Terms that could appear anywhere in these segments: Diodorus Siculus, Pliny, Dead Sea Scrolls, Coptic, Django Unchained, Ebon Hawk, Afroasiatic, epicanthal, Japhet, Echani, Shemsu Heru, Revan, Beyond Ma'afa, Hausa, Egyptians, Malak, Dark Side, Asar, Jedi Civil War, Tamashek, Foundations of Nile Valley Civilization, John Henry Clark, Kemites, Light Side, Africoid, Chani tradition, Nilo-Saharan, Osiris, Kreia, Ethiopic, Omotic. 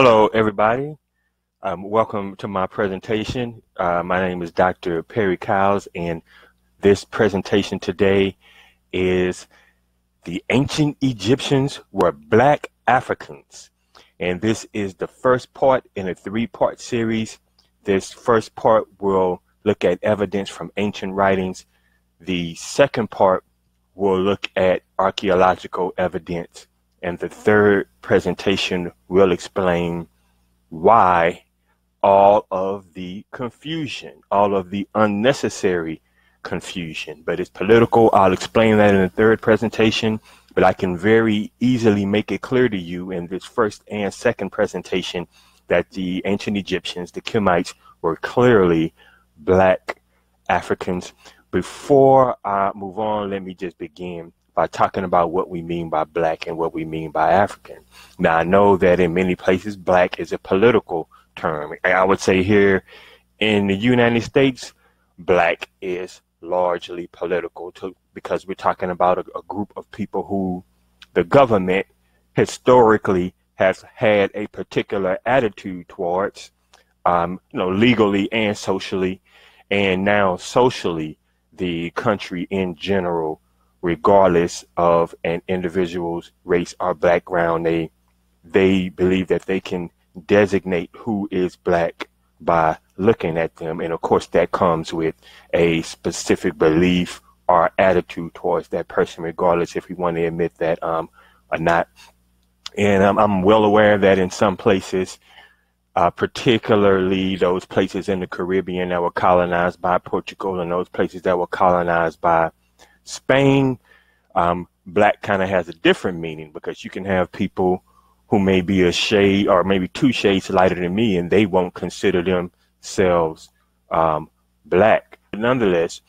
Hello, everybody. Welcome to my presentation. My name is Dr. Perry Kyles, and this presentation today is The Ancient Egyptians Were Black Africans. And this is the first part in a three-part series. This first part will look at evidence from ancient writings. The second part will look at archaeological evidence. And the third presentation will explain why all of the confusion, all of the unnecessary confusion. But it's political. I'll explain that in the third presentation, but I can very easily make it clear to you in this first and second presentation that the ancient Egyptians, the Kemites, were clearly black Africans. Before I move on, let me just begin by talking about what we mean by black and what we mean by African. Now, I know that in many places, black is a political term. I would say here in the United States, black is largely political because we're talking about a group of people who the government historically has had a particular attitude towards, legally and socially, and now socially, the country in general, regardless of an individual's race or background, they believe that they can designate who is black by looking at them. And of course, that comes with a specific belief or attitude towards that person, regardless if we want to admit that or not. And I'm well aware that in some places, particularly those places in the Caribbean that were colonized by Portugal and those places that were colonized by Spain, black kind of has a different meaning, because you can have people who may be a shade or maybe two shades lighter than me, and they won't consider themselves black. Nonetheless,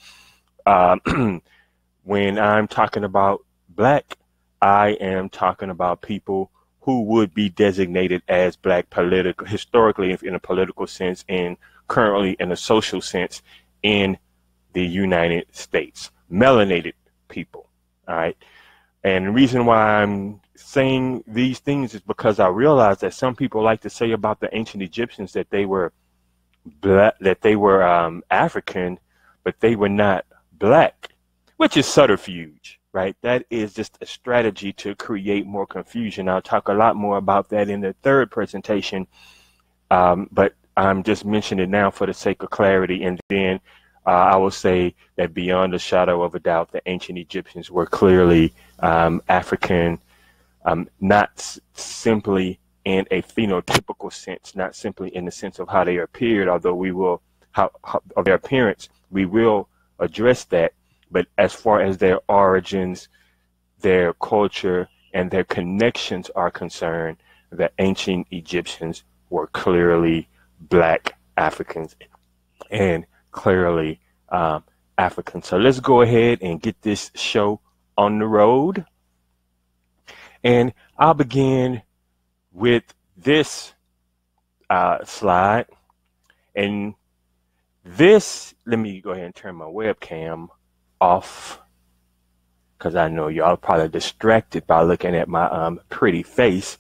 when I'm talking about black, I am talking about people who would be designated as black historically in a political sense and currently in a social sense in the United States. Melanated people, all right? And the reason why I'm saying these things is because I realize that some people like to say about the ancient Egyptians that they were black, that they were African, but they were not black, which is subterfuge, right? That is just a strategy to create more confusion. I'll talk a lot more about that in the third presentation, but I'm just mentioning it now for the sake of clarity. And then I will say that beyond a shadow of a doubt, the ancient Egyptians were clearly African, not simply in a phenotypical sense, not simply in the sense of how they appeared, although we will, of their appearance, we will address that. But as far as their origins, their culture, and their connections are concerned, the ancient Egyptians were clearly black Africans and clearly African. So let's go ahead and get this show on the road. And I'll begin with this slide. And this, let me go ahead and turn my webcam off, because I know y'all are probably distracted by looking at my pretty face.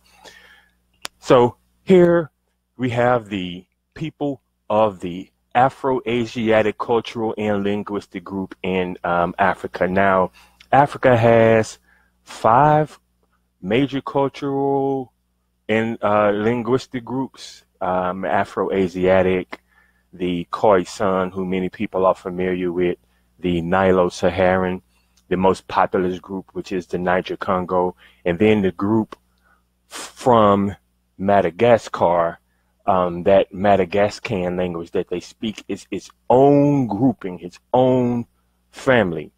So here we have the people of the Afroasiatic cultural and linguistic group in Africa. Now, Africa has 5 major cultural and linguistic groups: Afroasiatic, the Khoisan, who many people are familiar with, the Nilo-Saharan, the most populous group, which is the Niger-Congo, and then the group from Madagascar. That Madagascan language that they speak is its own grouping, its own family.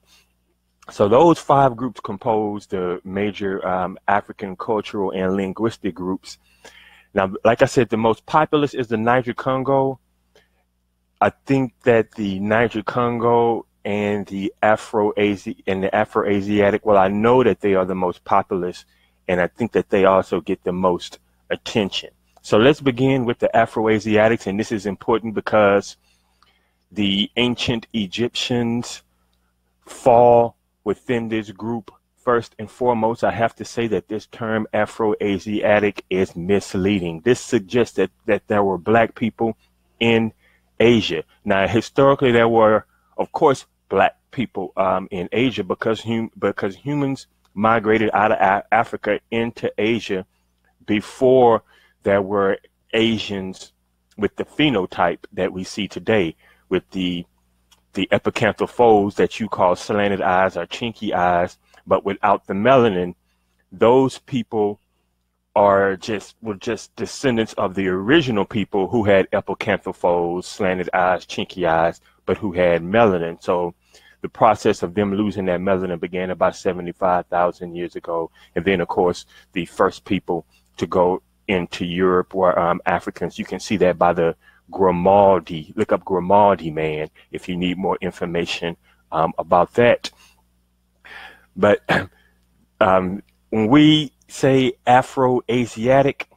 So those 5 groups compose the major African cultural and linguistic groups. Now, like I said, the most populous is the Niger-Congo. I think that the Niger-Congo and the Afroasiatic, well, I know that they are the most populous, and I think that they also get the most attention. So let's begin with the Afroasiatics, and this is important because the ancient Egyptians fall within this group First and foremost, I have to say that this term Afroasiatic is misleading. This suggests that there were black people in Asia. Now, historically, there were, of course, black people in Asia because humans migrated out of Africa into Asia before there were Asians with the phenotype that we see today, with the epicanthal folds that you call slanted eyes or chinky eyes, but without the melanin. Those people were just descendants of the original people who had epicanthal folds, slanted eyes, chinky eyes, but who had melanin. So the process of them losing that melanin began about 75,000 years ago. And then, of course, the first people to go into Europe were Africans. You can see that by the Grimaldi. Look up Grimaldi Man if you need more information about that. But when we say Afro-Asiatic,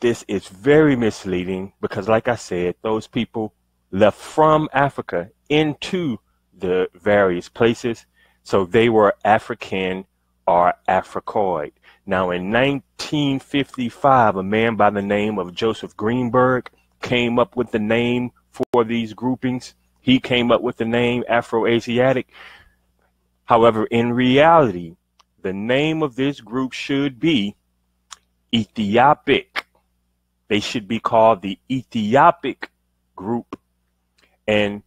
this is very misleading because, like I said, those people left from Africa into the various places, so they were African or Africoid. Now, in 1955, a man by the name of Joseph Greenberg came up with the name for these groupings. He came up with the name Afro-Asiatic. However, in reality, the name of this group should be Ethiopic. They should be called the Ethiopic group. And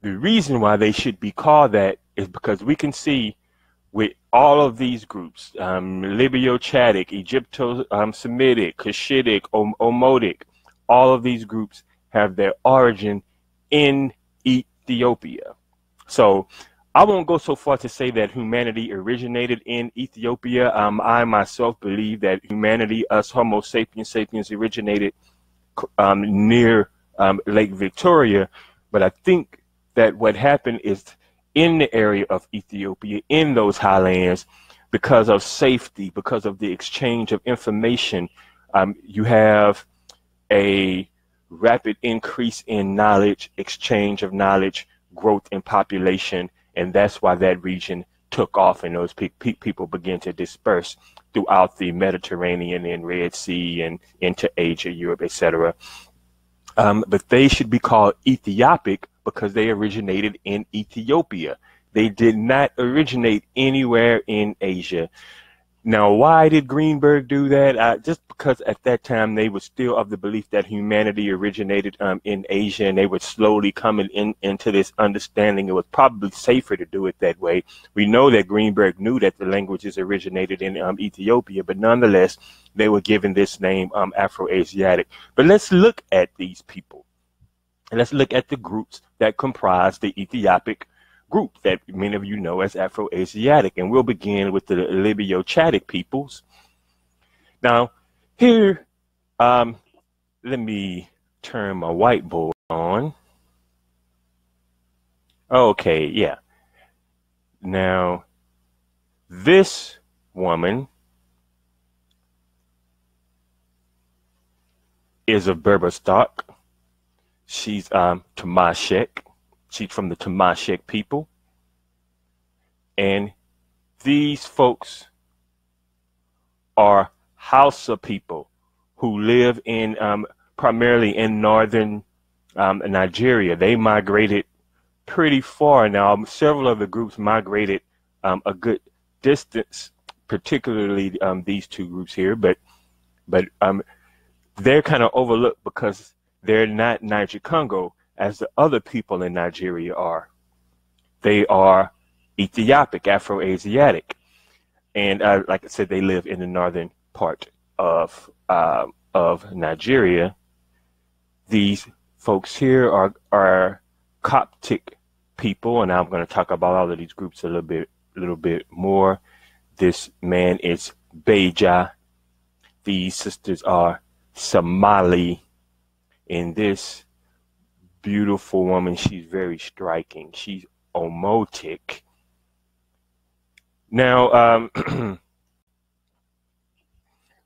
the reason why they should be called that is because we can see with all of these groups, Libyo-Chadic, Egypto-Semitic, Cushitic, Omotic, all of these groups have their origin in Ethiopia. So I won't go so far to say that humanity originated in Ethiopia. I myself believe that humanity, us Homo sapiens sapiens, originated near Lake Victoria. But I think that what happened is in the area of Ethiopia, in those highlands, because of safety, because of the exchange of information, you have a rapid increase in knowledge, exchange of knowledge, growth in population, and that's why that region took off and those people began to disperse throughout the Mediterranean and Red Sea and into Asia, Europe, etc. But they should be called Ethiopic because they originated in Ethiopia. They did not originate anywhere in Asia. Now, why did Greenberg do that? Just because at that time they were still of the belief that humanity originated in Asia, and they were slowly coming into this understanding. It was probably safer to do it that way. We know that Greenberg knew that the languages originated in Ethiopia, but nonetheless, they were given this name Afro-Asiatic. But let's look at these people, and let's look at the groups that comprise the Ethiopic group that many of you know as Afro-Asiatic, and we'll begin with the Libyo-Chadic peoples. Now, here, let me turn my whiteboard on. Okay, yeah. Now, this woman is of Berber stock. She's Tamashek. She's from the Tamashek people. And these folks are Hausa people who live in primarily in northern Nigeria. They migrated pretty far. Now, several of the groups migrated a good distance, particularly these two groups here. But they're kind of overlooked because they're not Niger-Congo as the other people in Nigeria are. They are Ethiopic, Afro-Asiatic. And like I said, they live in the northern part of Nigeria. These folks here are Coptic people, and I'm going to talk about all of these groups a little bit more. This man is Beja. These sisters are Somali. In this beautiful woman, she's very striking. She's Omotic. Now,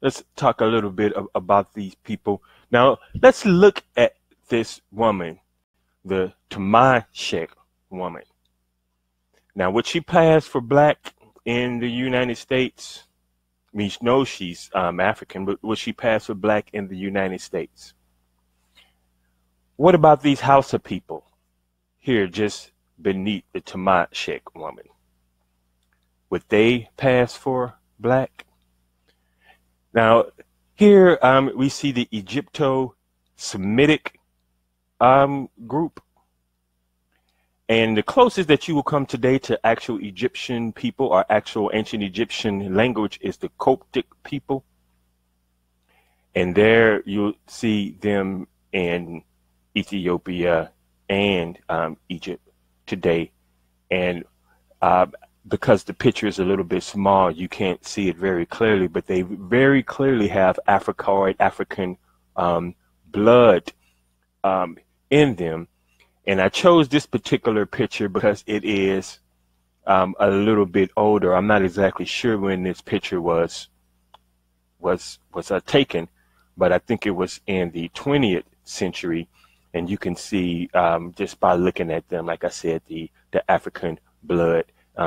let's talk a little bit about these people. Now, let's look at this woman, the Tamashek woman. Now, would she pass for black in the United States? I mean, you know, she's African, but will she pass for black in the United States? What about these Hausa people here just beneath the Tamashek woman? Would they pass for black? Now, here we see the Egypto-Semitic group. And the closest that you will come today to actual Egyptian people or actual ancient Egyptian language is the Coptic people. And there you'll see them in Ethiopia and Egypt today. And because the picture is a little bit small, you can't see it very clearly, but they very clearly have Africoid, African blood in them. And I chose this particular picture because it is a little bit older. I'm not exactly sure when this picture was taken, but I think it was in the 20th century. And you can see just by looking at them, like I said, the African blood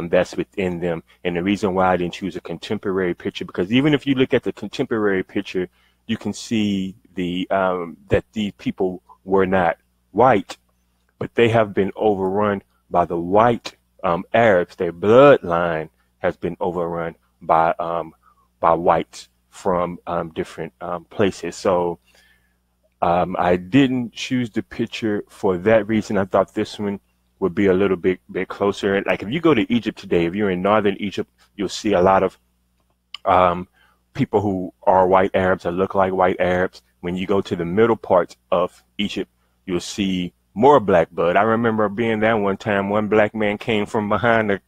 that's within them. And the reason why I didn't choose a contemporary picture, because even if you look at the contemporary picture, you can see the that these people were not white, but they have been overrun by the white Arabs. Their bloodline has been overrun by whites from different places. So I didn't choose the picture for that reason. I thought this one would be a little bit closer. And like if you go to Egypt today, if you're in northern Egypt, you'll see a lot of people who are white Arabs or look like white Arabs. When you go to the middle parts of Egypt, you'll see more black blood. I remember being there one time. One black man came from behind that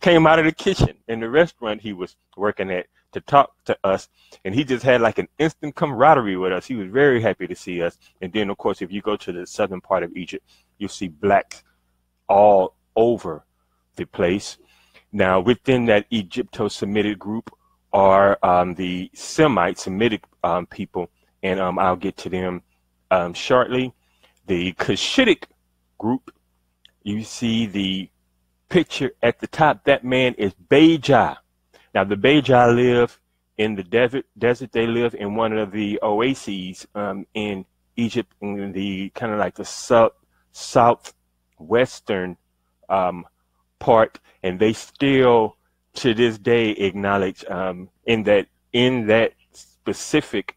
came out of the kitchen in the restaurant he was working at to talk to us, and he just had like an instant camaraderie with us. He was very happy to see us. And then, of course, if you go to the southern part of Egypt, you'll see blacks all over the place. Now, within that Egypto-Semitic group are the Semitic people, and I'll get to them shortly. The Cushitic group, you see the picture at the top, that man is Beja. Now, the Beja live in the desert. They live in one of the oases in Egypt, in the kind of like the southwestern part, and they still to this day acknowledge in that specific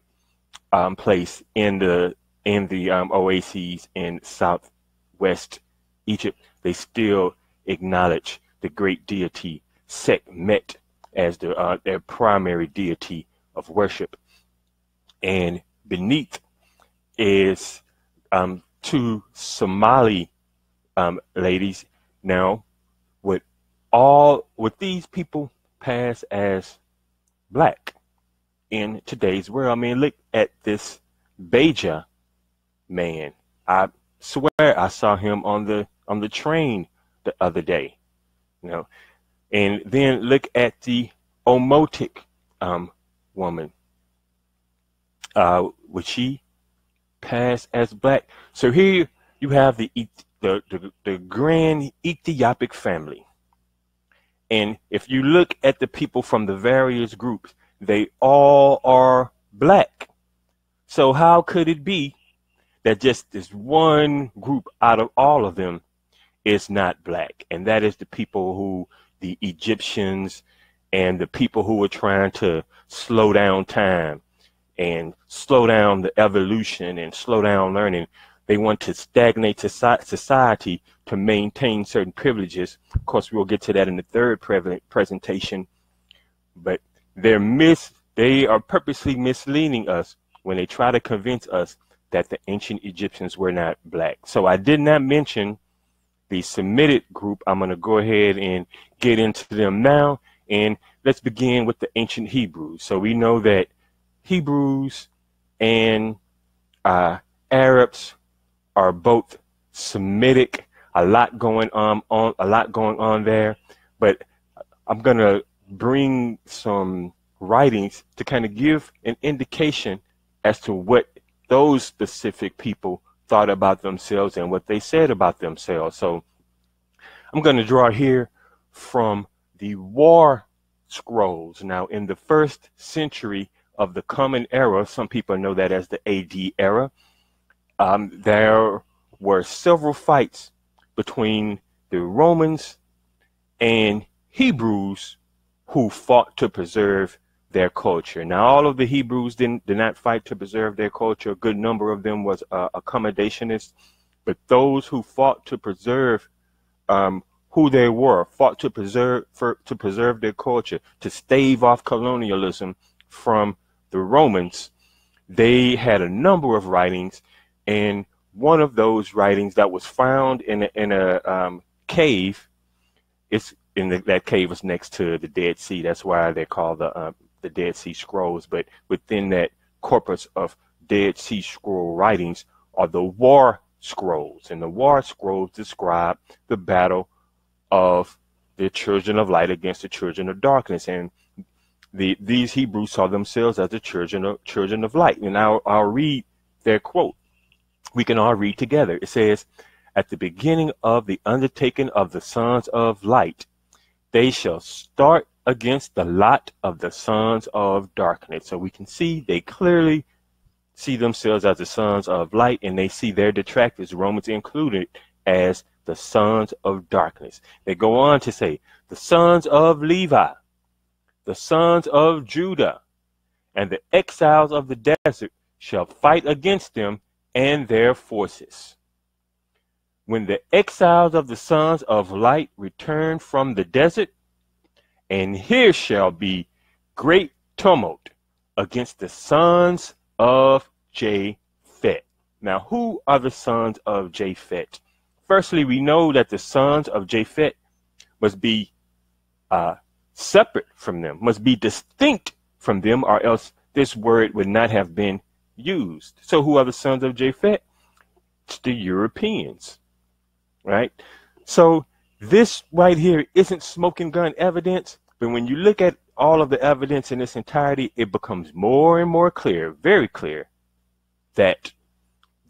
place in the oases in southwest Egypt, they still acknowledge the great deity Sekhmet as their primary deity of worship. And beneath is two Somali ladies. Now, would these people pass as black in today's world? I mean, look at this Beja man. I swear I saw him on the train the other day, you know. And then look at the Omotic woman. Would she pass as black? So here you have the grand Ethiopic family, and if you look at the people from the various groups, they all are black. So how could it be that just this one group out of all of them is not black? And that is the people who, the Egyptians and the people who were trying to slow down time and slow down the evolution and slow down learning. They want to stagnate society to maintain certain privileges. Of course, we'll get to that in the third presentation, but they are purposely misleading us when they try to convince us that the ancient Egyptians were not black. So I did not mention the Semitic group. I'm going to go ahead and get into them now. And let's begin with the ancient Hebrews. So we know that Hebrews and Arabs are both Semitic. A lot going on there. But I'm going to bring some writings to kind of give an indication as to what those specific people thought about themselves and what they said about themselves. So I'm going to draw here from the War Scrolls. Now, in the 1st century of the Common Era, some people know that as the AD era, there were several fights between the Romans and Hebrews who fought to preserve their culture. Now, all of the Hebrews did not fight to preserve their culture. A good number of them was accommodationists, but those who fought to preserve who they were, fought to preserve their culture, to stave off colonialism from the Romans. They had a number of writings, and one of those writings that was found in a cave, that cave was next to the Dead Sea. That's why they're called the Dead Sea Scrolls. But within that corpus of Dead Sea Scroll writings are the War Scrolls, and the War Scrolls describe the battle of the children of light against the children of darkness, and these Hebrews saw themselves as the children of light. And I'll read their quote. We can all read together. It says, "At the beginning of the undertaking of the sons of light, they shall start against the lot of the sons of darkness." So we can see they clearly see themselves as the sons of light, and they see their detractors, Romans included, as the sons of darkness. They go on to say, "The sons of Levi, the sons of Judah, and the exiles of the desert shall fight against them and their forces. When the exiles of the sons of light return from the desert, and here shall be great tumult against the sons of Japhet." Now, who are the sons of Japhet? Firstly, we know that the sons of Japhet must be separate from them, must be distinct from them, or else this word would not have been used. So who are the sons of Japhet? It's the Europeans, right? So this right here isn't smoking gun evidence, but when you look at all of the evidence in its entirety, it becomes more and more clear, very clear, that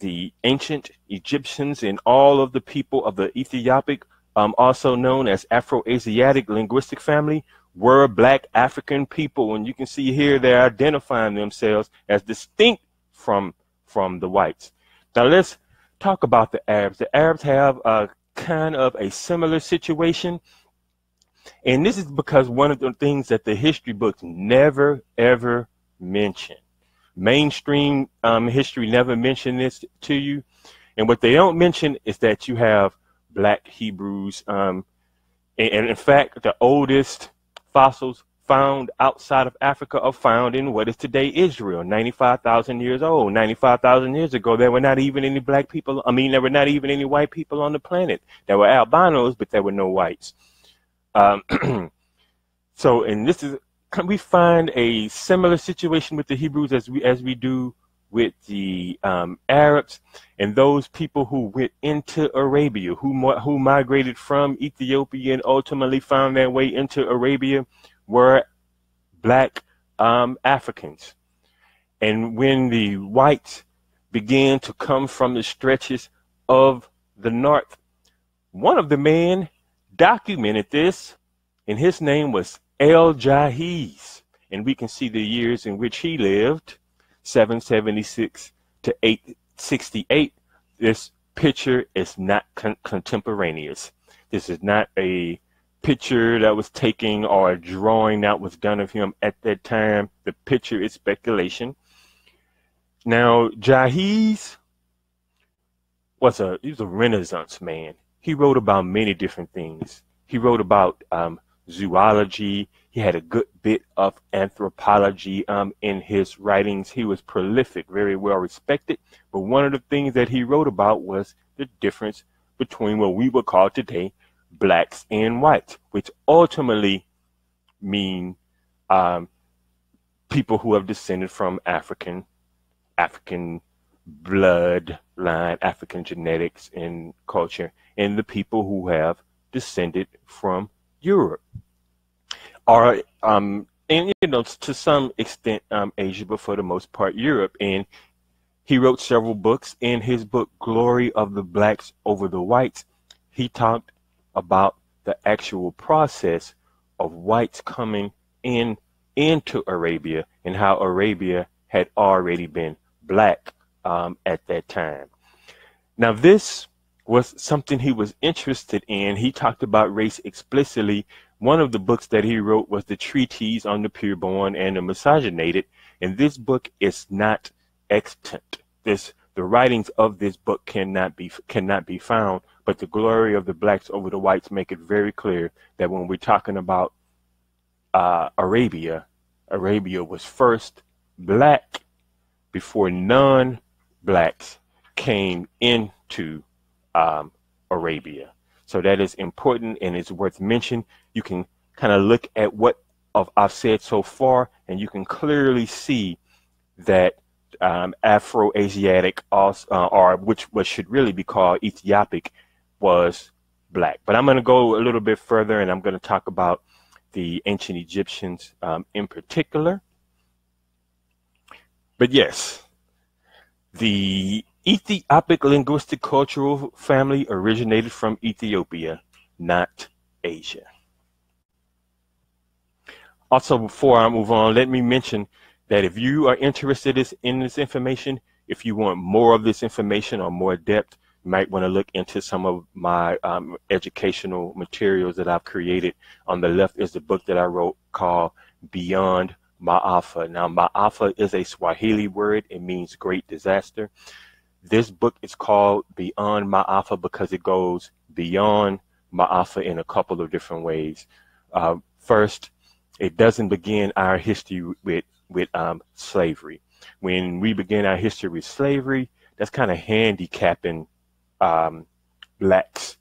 the ancient Egyptians and all of the people of the Ethiopic, also known as Afroasiatic linguistic family, were black African people. And you can see here they're identifying themselves as distinct from the whites. Now let's talk about the Arabs. The Arabs have a kind of a similar situation. And this is because one of the things that the history books never, ever mention. Mainstream history never mentioned this to you, and what they don't mention is that you have black Hebrews, and in fact the oldest fossils found outside of Africa are found in what is today Israel, 95,000 years old. 95,000 years ago there were not even any black people, there were not even any white people on the planet. There were albinos, but there were no whites. So, and this is, we find a similar situation with the Hebrews as we do with the Arabs, and those people who went into Arabia, who migrated from Ethiopia and ultimately found their way into Arabia, were black Africans. And when the whites began to come from the stretches of the north, one of the men documented this, and his name was El Jahiz, and we can see the years in which he lived, 776 to 868. This picture is not contemporaneous. This is not a picture that was taken or a drawing that was done of him at that time. The picture is speculation. Now, Jahiz he was a Renaissance man. He wrote about many different things. He wrote about zoology. He had a good bit of anthropology in his writings. He was prolific, very well respected, but one of the things that he wrote about was the difference between what we would call today blacks and whites, which ultimately mean people who have descended from African bloodline, African genetics and culture, and the people who have descended from Europe, or and to some extent Asia, but for the most part Europe. And he wrote several books. In his book Glory of the Blacks Over the Whites, he talked about the actual process of whites coming into Arabia, and how Arabia had already been black at that time. Now, this was something he was interested in. He talked about race explicitly. One of the books that he wrote was the Treatise on the Pureborn and the Misogynated, and this book is not extant. The writings of this book cannot be found, but the glory of the blacks over the whites make it very clear that when we're talking about Arabia was first black before non-blacks came into Arabia. So that is important and it's worth mentioning. You can kind of look at what I've said so far and you can clearly see that Afroasiatic, or what should really be called Ethiopic, was black. But I'm going to go a little bit further and I'm going to talk about the ancient Egyptians in particular. But yes, the Ethiopic linguistic cultural family originated from Ethiopia, not Asia. Also, before I move on, let me mention that if you are interested in this information, if you want more of this information or more depth, you might want to look into some of my educational materials that I've created. On the left is the book that I wrote called Beyond Ma'afa. Now, Ma'afa is a Swahili word. It means great disaster. This book is called Beyond Ma'afa because it goes beyond Ma'afa in a couple of different ways. First, it doesn't begin our history with slavery. When we begin our history with slavery, that's kind of handicapping blacks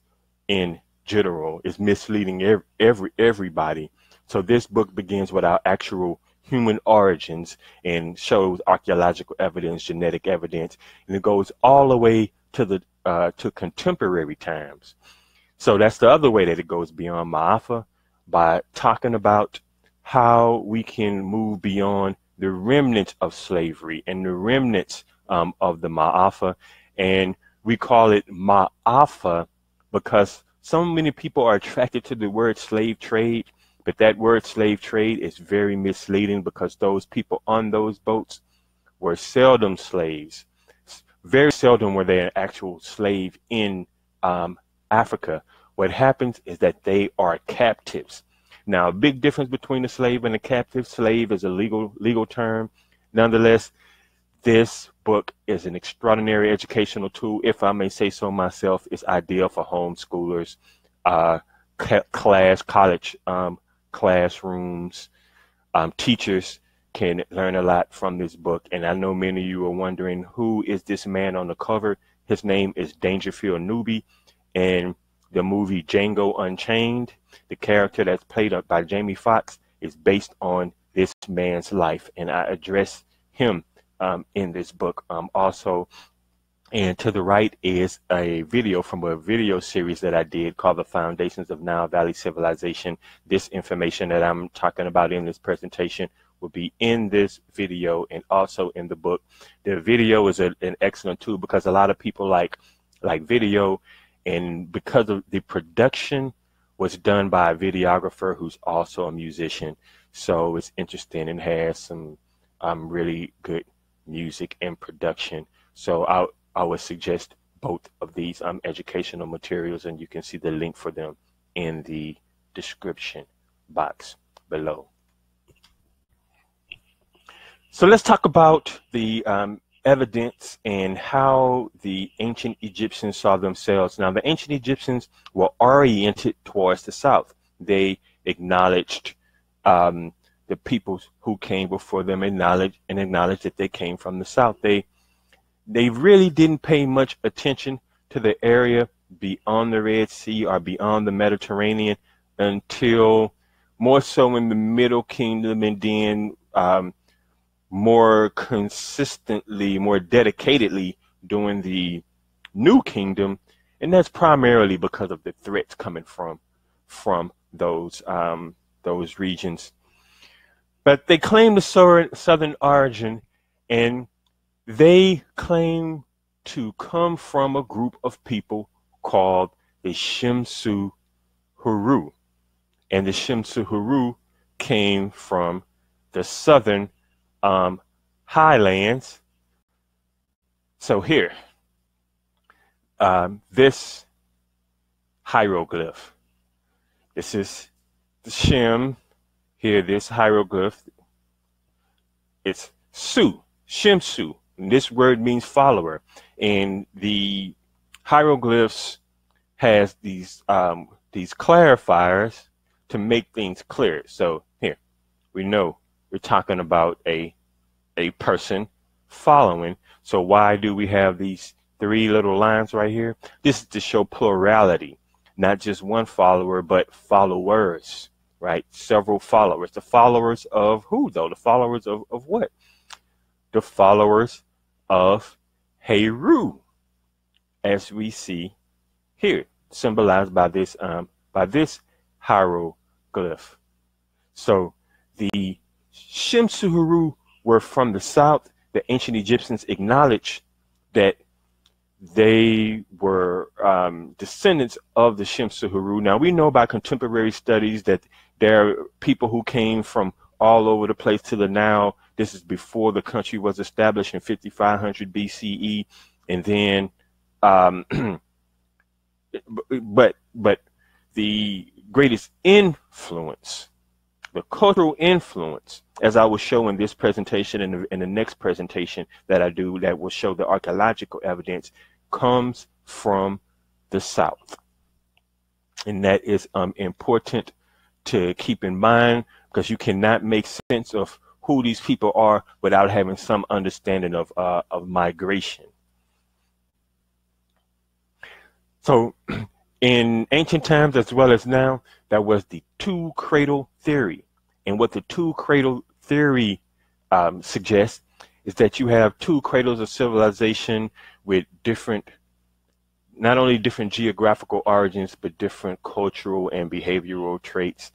in general. It's misleading everybody. So this book begins with our actual human origins and shows archaeological evidence, genetic evidence, and it goes all the way to the to contemporary times. So that's the other way that it goes beyond Ma'afa, by talking about how we can move beyond the remnants of slavery and the remnants of the Ma'afa. And we call it Ma'afa because so many people are attracted to the word slave trade, but that word slave trade is very misleading because those people on those boats were seldom slaves. Very seldom were they an actual slave in Africa. What happens is that they are captives. Now, a big difference between a slave and a captive. Slave is a legal term. Nonetheless, this book is an extraordinary educational tool. If I may say so myself, it's ideal for homeschoolers, classrooms. Teachers can learn a lot from this book. And I know many of you are wondering, who is this man on the cover? His name is Dangerfield Newby. And the movie Django Unchained, the character that's played up by Jamie Foxx, is based on this man's life. And I address him in this book also. And to the right is a video from a video series that I did called The Foundations of Nile Valley Civilization. This information that I'm talking about in this presentation will be in this video and also in the book. The video is an excellent tool because a lot of people like video, and because of the production was done by a videographer who's also a musician. So it's interesting and has some really good music and production. So I would suggest both of these educational materials, and you can see the link for them in the description box below. So let's talk about the evidence and how the ancient Egyptians saw themselves. Now, the ancient Egyptians were oriented towards the south. They acknowledged the peoples who came before them, acknowledged that they came from the south. They really didn't pay much attention to the area beyond the Red Sea or beyond the Mediterranean until more so in the Middle Kingdom, and then more consistently, more dedicatedly during the New Kingdom. And that's primarily because of the threats coming from those regions. But they claim the southern origin, and they claim to come from a group of people called the Shemsu Heru. and the Shemsu Heru came from the southern highlands. So here, this hieroglyph, this is the Shem. Here, this hieroglyph, it's Su, Shemsu. This word means follower, and the hieroglyphs has these clarifiers to make things clear. So here, we know we're talking about a person following. So why do we have these three little lines right here? This is to show plurality, not just one follower, but followers, right? Several followers. The followers of who, though? The followers of what? The followers of Heru, as we see here, symbolized by this hieroglyph. So the Shemsu Heru were from the south. The ancient Egyptians acknowledged that they were descendants of the Shemsu Heru. Now we know by contemporary studies that there are people who came from all over the place to the Nile. This is before the country was established in 5500 BCE, and then but the greatest influence, the cultural influence, as I will show in this presentation and in the next presentation that I do, that will show the archaeological evidence, comes from the south. And that is important to keep in mind, because you cannot make sense of who these people are without having some understanding of migration. So in ancient times as well as now, that was the two-cradle theory. And what the two-cradle theory suggests is that you have two cradles of civilization with different, not only different geographical origins, but different cultural and behavioral traits.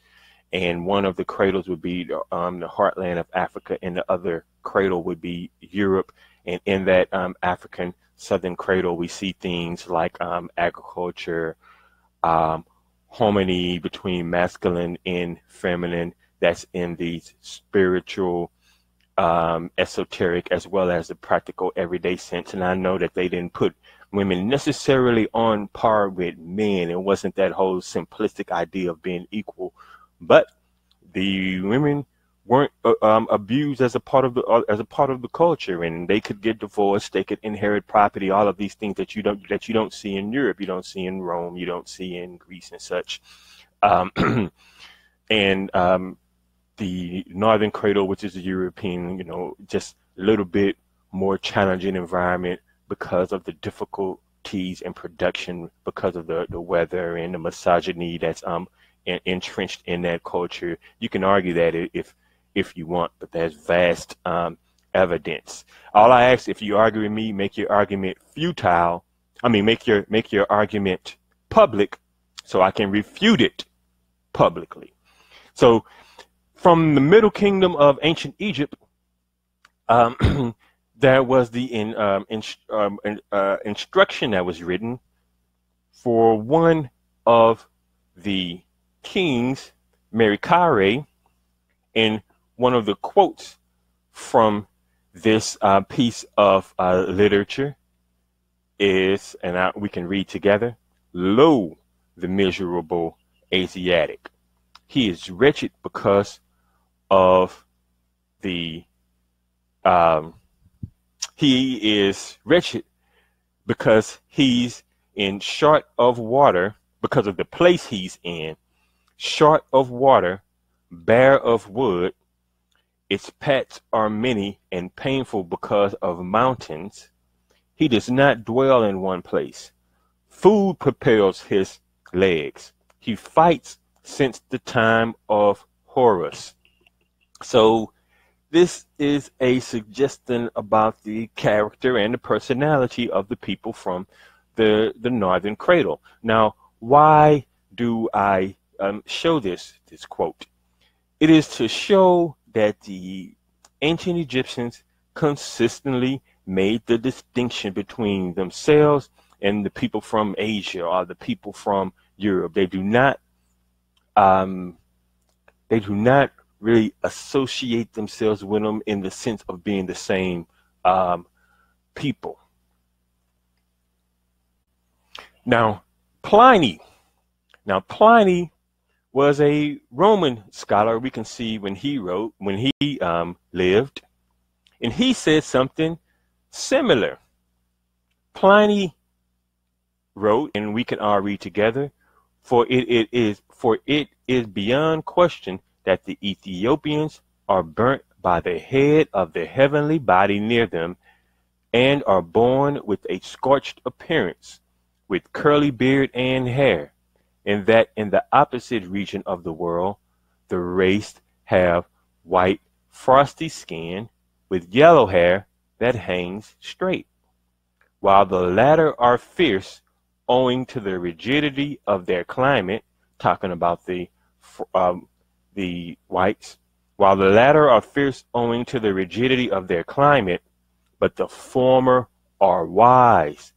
And one of the cradles would be the heartland of Africa, and the other cradle would be Europe. And in that African southern cradle, we see things like agriculture, harmony between masculine and feminine. That's in the spiritual, esoteric, as well as the practical everyday sense. And I know that they didn't put women necessarily on par with men. It wasn't that whole simplistic idea of being equal, but the women weren't abused as a part of the culture, and they could get divorced, they could inherit property, all of these things that you don't see in Europe, you don't see in Rome, you don't see in Greece and such. The northern cradle, which is the European, just a little bit more challenging environment because of the difficulties in production, because of the weather and the misogyny that's entrenched in that culture. You can argue that if you want, but there's vast evidence. All I ask, if you argue with me, make your argument futile. I mean, make your argument public, so I can refute it publicly. So from the Middle Kingdom of ancient Egypt, there was the instruction that was written for one of the kings, Merikare, and one of the quotes from this piece of literature is, and we can read together, "Lo, the miserable Asiatic. He is wretched because of the, he is wretched because he's in short of water, because of the place he's in, short of water, bare of wood. Its paths are many and painful because of mountains. He does not dwell in one place. Food propels his legs. He fights since the time of Horus." So this is a suggestion about the character and the personality of the people from the northern cradle. Now, why do I show this quote? It is to show that the ancient Egyptians consistently made the distinction between themselves and the people from Asia or the people from Europe. They do not they do not really associate themselves with them in the sense of being the same people. Now, Pliny was a Roman scholar. We can see when he wrote, when he lived, and he said something similar. Pliny wrote, and we can all read together, for it is beyond question that the Ethiopians are burnt by the head of the heavenly body near them, and are born with a scorched appearance, with curly beard and hair, and that in the opposite region of the world, the race have white frosty skin with yellow hair that hangs straight, while the latter are fierce owing to the rigidity of their climate, talking about the whites, while the latter are fierce owing to the rigidity of their climate, but the former are wise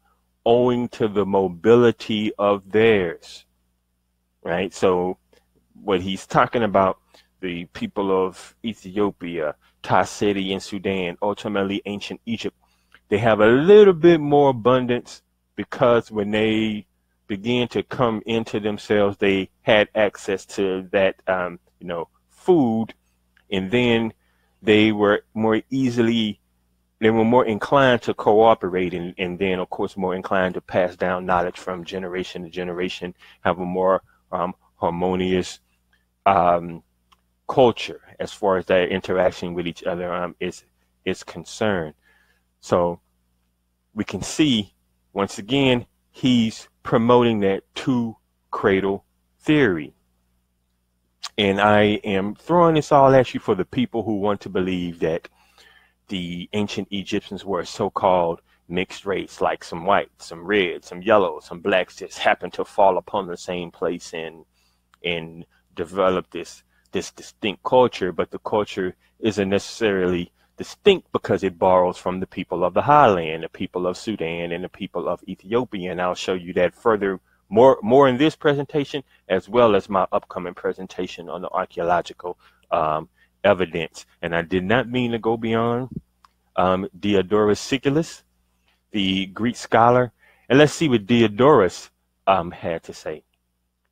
owing to the mobility of theirs. Right? So what he's talking about, the people of Ethiopia, Tassidi in Sudan, ultimately ancient Egypt, they have a little bit more abundance because when they began to come into themselves, they had access to that, you know, food, and then they were more easily, they were more inclined to cooperate, and then, of course, more inclined to pass down knowledge from generation to generation, have a more harmonious culture as far as their interaction with each other is concerned. So we can see, once again, he's promoting that two-cradle theory. And I am throwing this all at you for the people who want to believe that the ancient Egyptians were a so-called mixed race, like some whites, some reds, some yellows, some blacks just happened to fall upon the same place and develop this distinct culture, but the culture isn't necessarily distinct because it borrows from the people of the highland, the people of Sudan, and the people of Ethiopia. And I'll show you that further more in this presentation, as well as my upcoming presentation on the archaeological evidence. And I did not mean to go beyond Diodorus Siculus, the Greek scholar. And let's see what Diodorus had to say.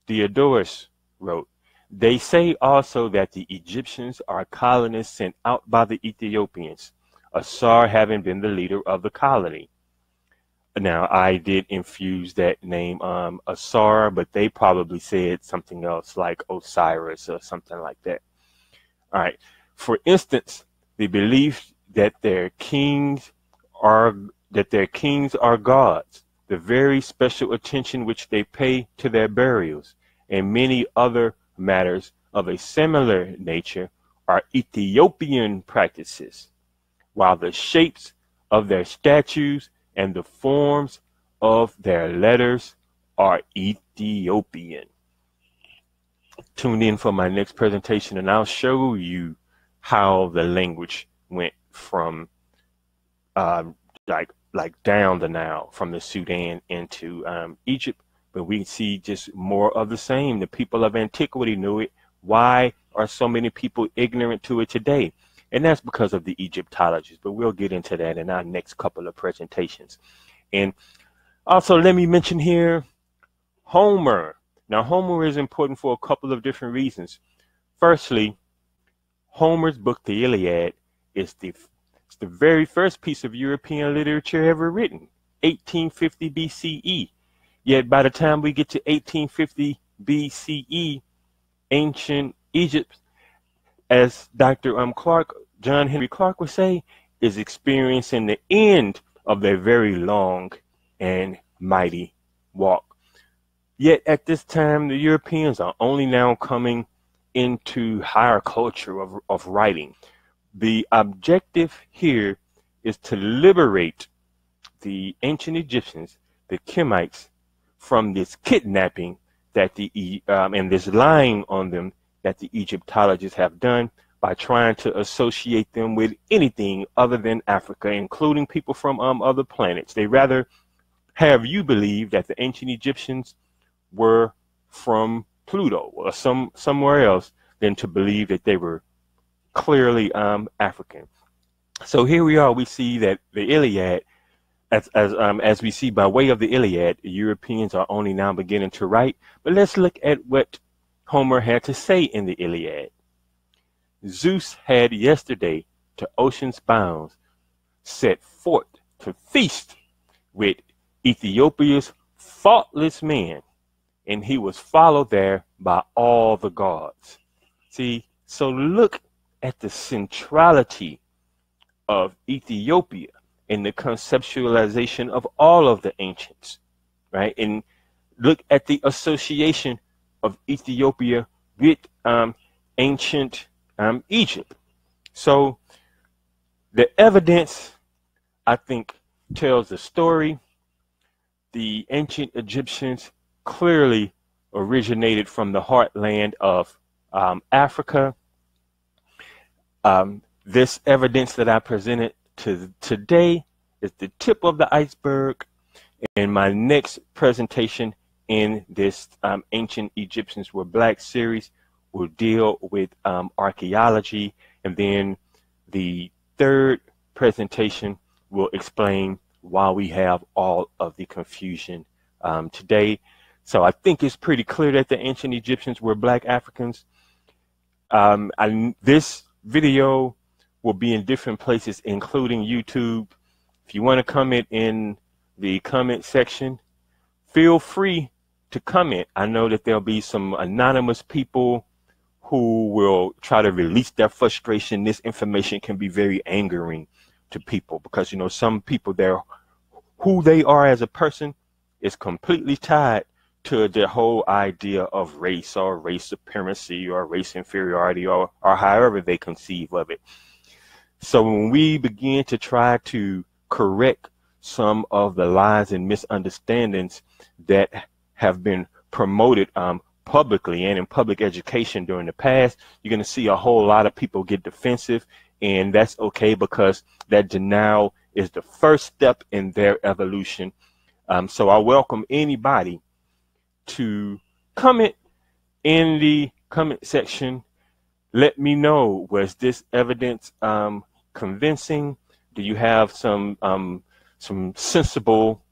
Diodorus wrote, "They say also that the Egyptians are colonists sent out by the Ethiopians, Asar having been the leader of the colony." Now, I did infuse that name, Asar, but they probably said something else like Osiris or something like that. All right. For instance, the belief that their kings are gods, the very special attention which they pay to their burials, and many other matters of a similar nature are Ethiopian practices, while the shapes of their statues and the forms of their letters are Ethiopian. Tune in for my next presentation, and I'll show you how the language went from like down the Nile, from the Sudan into Egypt. But we see just more of the same. The people of antiquity knew it. Why are so many people ignorant to it today? And that's because of the Egyptologists. But we'll get into that in our next couple of presentations. And also, let me mention here Homer. Now, Homer is important for a couple of different reasons. Firstly, Homer's book, the Iliad, is the very first piece of European literature ever written, 1850 BCE. Yet by the time we get to 1850 BCE, ancient Egypt, as Dr. John Henry Clark would say, is experiencing the end of their very long and mighty walk. Yet at this time, the Europeans are only now coming into higher culture of writing. The objective here is to liberate the ancient Egyptians, the Kemites, from this kidnapping that the and this lying on them that the Egyptologists have done by trying to associate them with anything other than Africa, including people from other planets. They rather have you believe that the ancient Egyptians were from Pluto or somewhere else than to believe that they were clearly African. So here we are. We see that the Iliad, as we see by way of the Iliad, Europeans are only now beginning to write. But let's look at what Homer had to say in the Iliad. Zeus had yesterday to ocean's bounds set forth to feast with Ethiopia's faultless men, and he was followed there by all the gods. See, so look at the centrality of Ethiopia in the conceptualization of all of the ancients, right? And look at the association of Ethiopia with ancient Egypt. So the evidence, I think, tells the story. The ancient Egyptians clearly originated from the heartland of Africa. This evidence that I presented today is the tip of the iceberg. And my next presentation in this Ancient Egyptians Were Black series will deal with archaeology, and then the third presentation will explain why we have all of the confusion today. So I think it's pretty clear that the ancient Egyptians were Black Africans. This video will be in different places, including YouTube. If you want to comment in the comment section, feel free to comment. I know that there'll be some anonymous people who will try to release their frustration. This information can be very angering to people because, you know, some people, they're who they are as a person is completely tied to the whole idea of race or race supremacy or race inferiority, or however they conceive of it. So when we begin to try to correct some of the lies and misunderstandings that have been promoted publicly and in public education during the past, you're going to see a whole lot of people get defensive. And that's okay, because that denial is the first step in their evolution. So I welcome anybody to comment in the comment section. Let me know, was this evidence convincing? Do you have some sensible,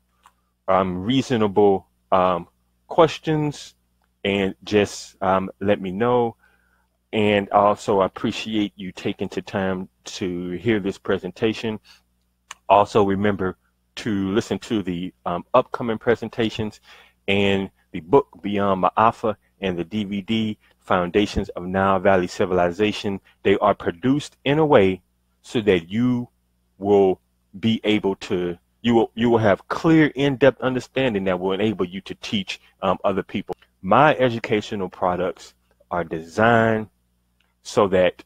reasonable questions? And just let me know. And also, I appreciate you taking the time to hear this presentation. Also, remember to listen to the upcoming presentations and the book Beyond Ma'afa and the DVD Foundations of Nile Valley Civilization. They are produced in a way so that you will be able to, you will have clear, in-depth understanding that will enable you to teach other people. My educational products are designed so that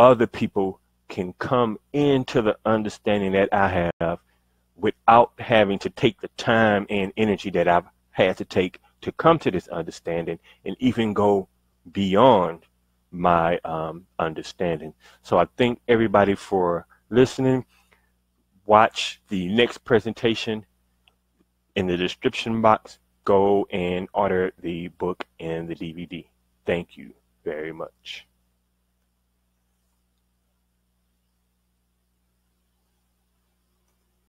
other people can come into the understanding that I have without having to take the time and energy that I've had to take to come to this understanding, and even go beyond my understanding. So I thank everybody for listening. Watch the next presentation. In the description box, go and order the book and the DVD. Thank you very much.